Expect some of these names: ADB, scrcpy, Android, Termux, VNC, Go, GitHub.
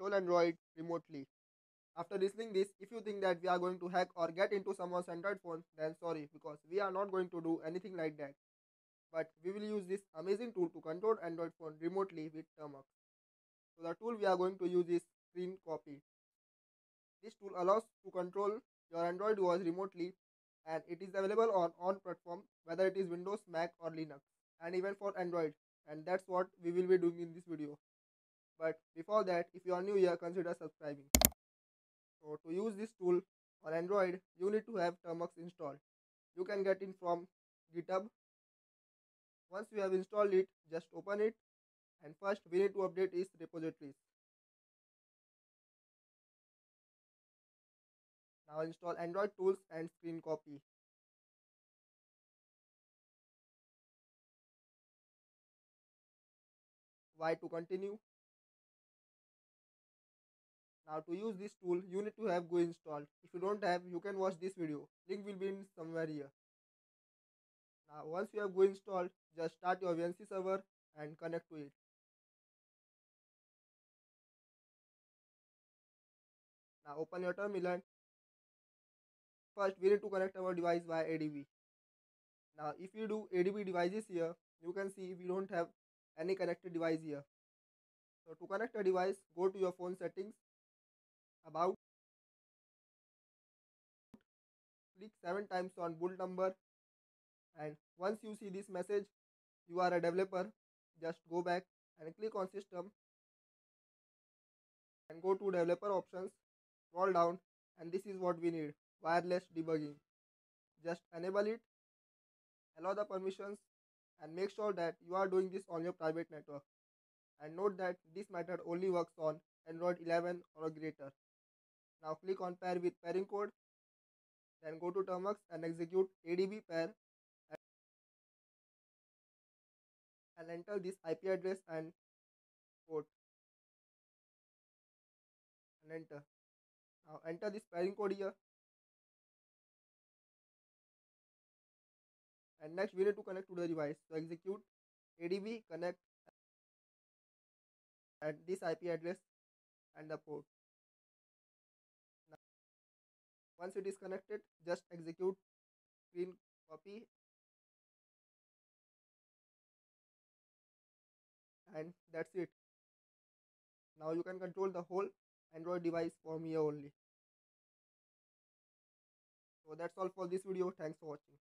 control Android remotely. After listening this, if you think that we are going to hack or get into someone's Android phone, then sorry, because we are not going to do anything like that. But we will use this amazing tool to control Android phone remotely with Termux. So the tool we are going to use is scrcpy. This tool allows to control your Android device remotely, and it is available on all platforms, whether it is Windows, Mac or Linux, and even for Android, and that's what we will be doing in this video. But before that, if you are new here, consider subscribing. So to use this tool on Android, you need to have Termux installed. You can get it from GitHub. Once you have installed it, just open it, and first we need to update its repositories. Now install Android tools and scrcpy. Y to continue. Now to use this tool, you need to have Go installed. If you don't have, you can watch this video. Link will be in somewhere here. Now once you have Go installed, just start your VNC server and connect to it. Now open your terminal. First we need to connect our device via ADB. Now if you do ADB devices here, you can see we don't have any connected device here. So to connect a device, go to your phone settings, about, click 7 times on build number, and once you see this message, you are a developer, just go back and click on system and go to developer options, scroll down, and this is what we need, wireless debugging. Just enable it, allow the permissions, and make sure that you are doing this on your private network. And note that this method only works on Android 11 or greater. Now click on pair with pairing code, then go to Termux and execute ADB pair and enter this IP address and port and enter. Now enter this pairing code here, and next we need to connect to the device. So execute ADB connect at this IP address and the port. Now, once it is connected, just execute scrcpy and that's it. Now you can control the whole Android device from here only. So that's all for this video. Thanks for watching.